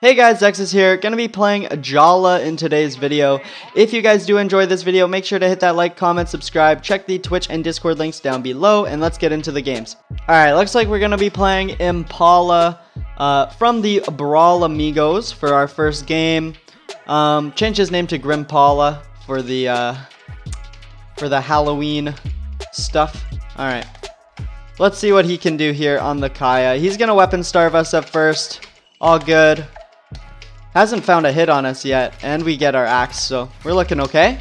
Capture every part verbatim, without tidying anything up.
Hey guys, Zexis here, gonna be playing Jhala in today's video. If you guys do enjoy this video, make sure to hit that like, comment, subscribe, check the Twitch and Discord links down below, and let's get into the games. Alright, looks like we're gonna be playing Impala uh, from the Brawl Amigos for our first game. Um, changed his name to Grimpala for the, uh, for the Halloween stuff. Alright, let's see what he can do here on the Kaeya. He's gonna weapon starve us at first, all good. Hasn't found a hit on us yet, and we get our Axe, so we're looking okay.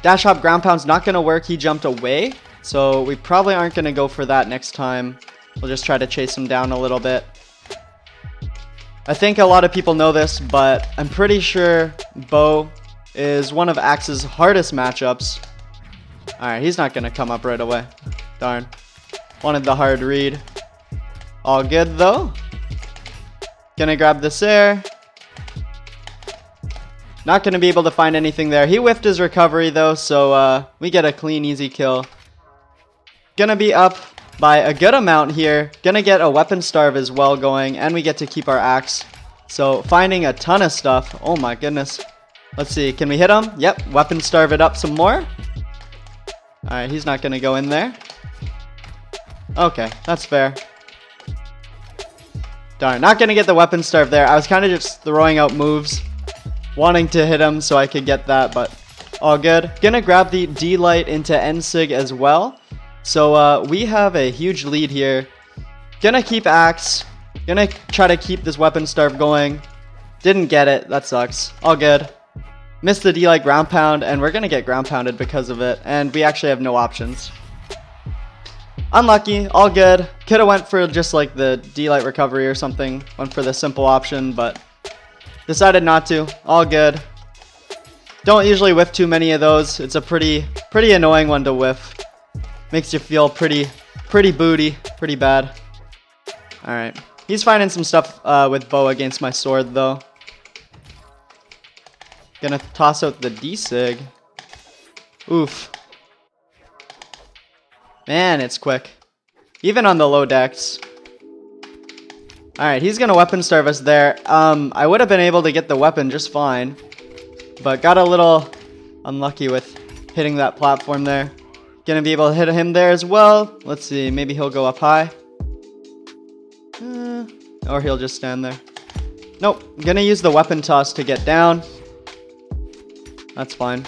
Dash hop ground pound's not gonna work, he jumped away, so we probably aren't gonna go for that next time. We'll just try to chase him down a little bit. I think a lot of people know this, but I'm pretty sure Bo is one of Axe's hardest matchups. Alright, he's not gonna come up right away. Darn. Wanted the hard read. All good though. Gonna grab this air. Not going to be able to find anything there. He whiffed his recovery though, so uh, we get a clean, easy kill. Going to be up by a good amount here. Going to get a weapon starve as well going, and we get to keep our Axe. So finding a ton of stuff. Oh my goodness. Let's see, can we hit him? Yep, weapon starve it up some more. Alright, he's not going to go in there. Okay, that's fair. Darn, not going to get the weapon starve there. I was kind of just throwing out moves, wanting to hit him so I could get that, but all good. Gonna grab the D-Light into N-Sig as well. So uh, we have a huge lead here. Gonna keep Axe. Gonna try to keep this weapon starve going. Didn't get it. That sucks. All good. Missed the D-Light ground pound, and we're gonna get ground pounded because of it. And we actually have no options. Unlucky. All good. Coulda went for just like the D-Light recovery or something. Went for the simple option, but decided not to. All good. Don't usually whiff too many of those. It's a pretty pretty annoying one to whiff. Makes you feel pretty pretty booty, pretty bad. All right, he's finding some stuff uh, with Bo against my sword though. Gonna toss out the D-Sig. Oof. Man, it's quick. Even on the low decks. Alright, he's gonna weapon starve us there. Um, I would have been able to get the weapon just fine, but got a little unlucky with hitting that platform there. Gonna be able to hit him there as well. Let's see, maybe he'll go up high. Uh, or he'll just stand there. Nope, gonna use the weapon toss to get down. That's fine.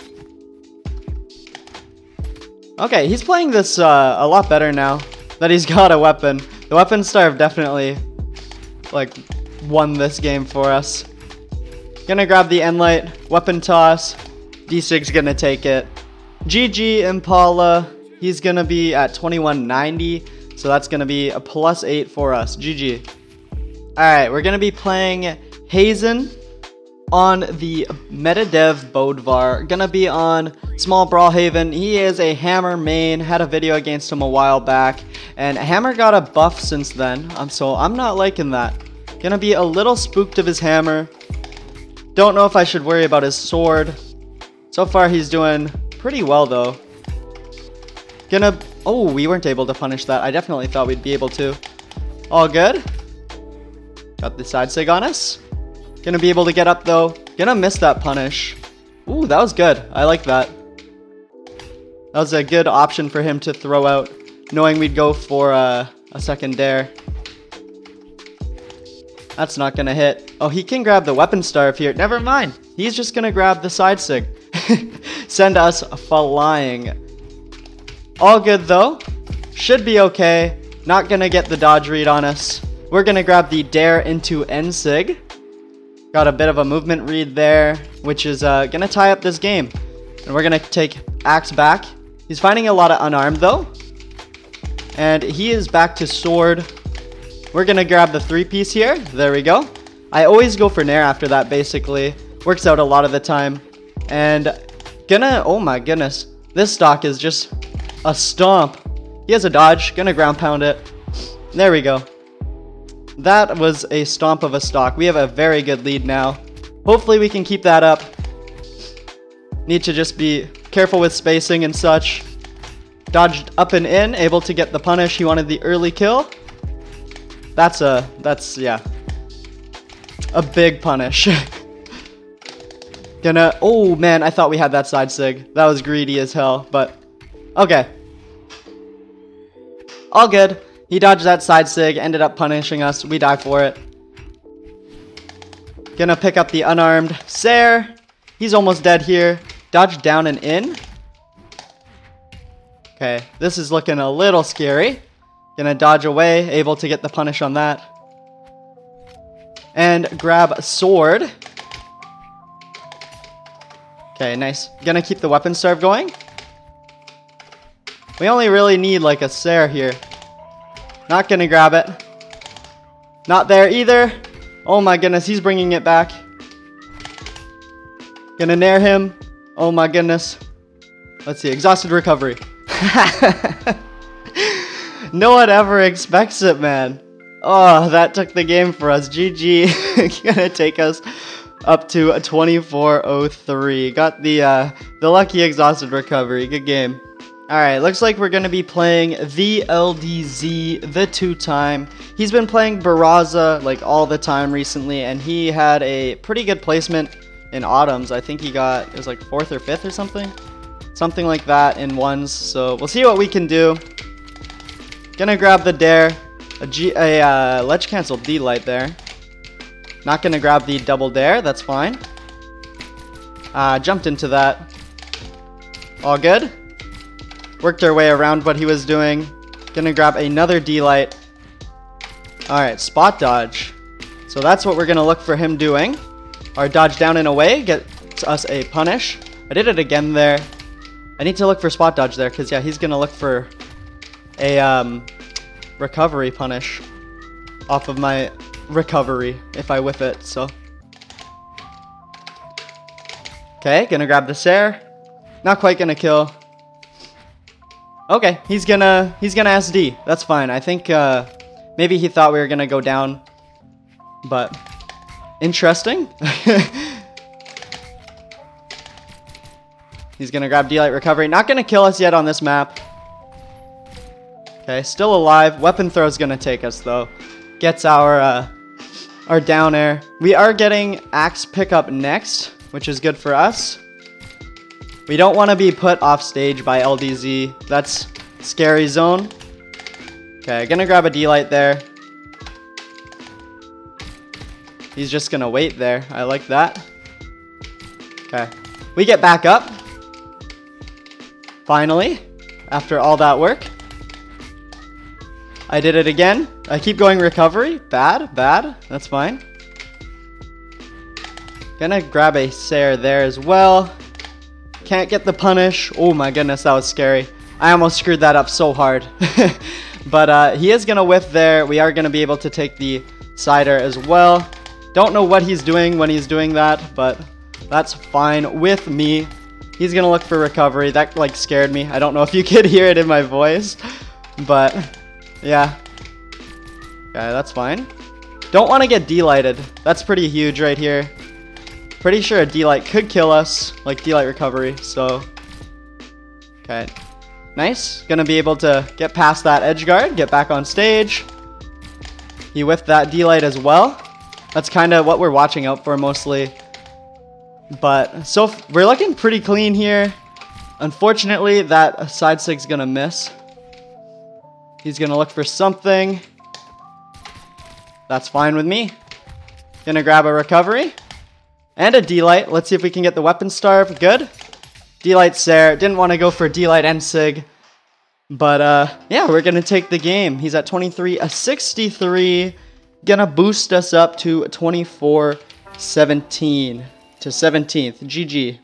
Okay, he's playing this uh, a lot better now that he's got a weapon. The weapon starve definitely, like, won this game for us. Gonna grab the end light, weapon toss, D-Sig's gonna take it. G G Impala, he's gonna be at twenty-one ninety, so that's gonna be a plus eight for us. G G. Alright, we're gonna be playing Hazen on the MetaDev Bodvar. Gonna be on small Brawlhaven. He is a Hammer main, had a video against him a while back, and Hammer got a buff since then, um, so I'm not liking that. Gonna be a little spooked of his Hammer. Don't know if I should worry about his sword. So far he's doing pretty well though. Gonna, oh, we weren't able to punish that. I definitely thought we'd be able to. All good. Got the side sig on us. Gonna be able to get up though. Gonna miss that punish. Ooh, that was good. I like that. That was a good option for him to throw out, knowing we'd go for uh, a second dare. That's not gonna hit. Oh, he can grab the weapon starve here. Never mind. He's just gonna grab the side sig. Send us flying. All good though. Should be okay. Not gonna get the dodge read on us. We're gonna grab the dare into N-Sig. Got a bit of a movement read there, which is uh, gonna tie up this game. And we're gonna take Axe back. He's finding a lot of unarmed though. And he is back to sword. We're gonna grab the three piece here. There we go. I always go for nair after that, basically. Works out a lot of the time. And gonna, oh my goodness. This stock is just a stomp. He has a dodge, gonna ground pound it. There we go. That was a stomp of a stock. We have a very good lead now. Hopefully we can keep that up. Need to just be careful with spacing and such. Dodged up and in, able to get the punish. He wanted the early kill. That's a, that's, yeah. A big punish. Gonna, oh man, I thought we had that side sig. That was greedy as hell, but okay. All good. He dodged that side sig, ended up punishing us. We die for it. Gonna pick up the unarmed Sayre. He's almost dead here. Dodge down and in. Okay, this is looking a little scary. Gonna dodge away, able to get the punish on that. And grab a sword. Okay, nice. Gonna keep the weapon serve going. We only really need like a Sayre here. Not gonna grab it. Not there either. Oh my goodness, he's bringing it back. Gonna nair him. Oh my goodness. Let's see, exhausted recovery. No one ever expects it, man. Oh, that took the game for us. G G. Gonna take us up to twenty-four oh three. Got the uh, the lucky exhausted recovery. Good game. Alright, looks like we're going to be playing the L D Z, the two-time. He's been playing Barraza, like, all the time recently, and he had a pretty good placement in Autumns. I think he got, it was like fourth or fifth or something? Something like that in ones, so we'll see what we can do. Gonna grab the dare. A, G, a uh, ledge cancel D light there. Not gonna grab the double dare, that's fine. Uh, jumped into that. All good. Worked our way around what he was doing. Gonna grab another D-Light. Alright, spot dodge. So that's what we're gonna look for him doing. Our dodge down and away gets us a punish. I did it again there. I need to look for spot dodge there, because yeah, he's gonna look for a um, recovery punish off of my recovery if I whiff it, so. Okay, gonna grab the Sayre. Not quite gonna kill. Okay, he's gonna he's gonna S D. That's fine. I think uh, maybe he thought we were gonna go down, but interesting. He's gonna grab D-Light recovery. Not gonna kill us yet on this map. Okay, still alive. Weapon throw's gonna take us though. Gets our uh, our down air. We are getting Axe pickup next, which is good for us. We don't want to be put off stage by L D Z. That's scary zone. Okay, gonna grab a D-Light there. He's just gonna wait there. I like that. Okay, we get back up. Finally, after all that work. I did it again. I keep going recovery. Bad, bad. That's fine. Gonna grab a Sayre there as well. Can't get the punish. Oh my goodness, that was scary. I almost screwed that up so hard. But uh, he is going to whiff there. We are going to be able to take the cider as well. Don't know what he's doing when he's doing that, but that's fine with me. He's going to look for recovery. That like scared me. I don't know if you could hear it in my voice, but yeah. Yeah, that's fine. Don't want to get delighted. That's pretty huge right here. Pretty sure a D-Light could kill us, like D-Light recovery, so. Okay, nice. Gonna be able to get past that edge guard, get back on stage. He whiffed that D-Light as well. That's kind of what we're watching out for mostly. But so f we're looking pretty clean here. Unfortunately, that side sig's gonna miss. He's gonna look for something. That's fine with me. Gonna grab a recovery. And a D-Light. Let's see if we can get the weapon starve. Good. D-Light's there. Didn't want to go for D-Light and Sig. But, uh, yeah, we're going to take the game. He's at twenty-three sixty-three. Going to boost us up to twenty-four seventeen to seventeenth. G G.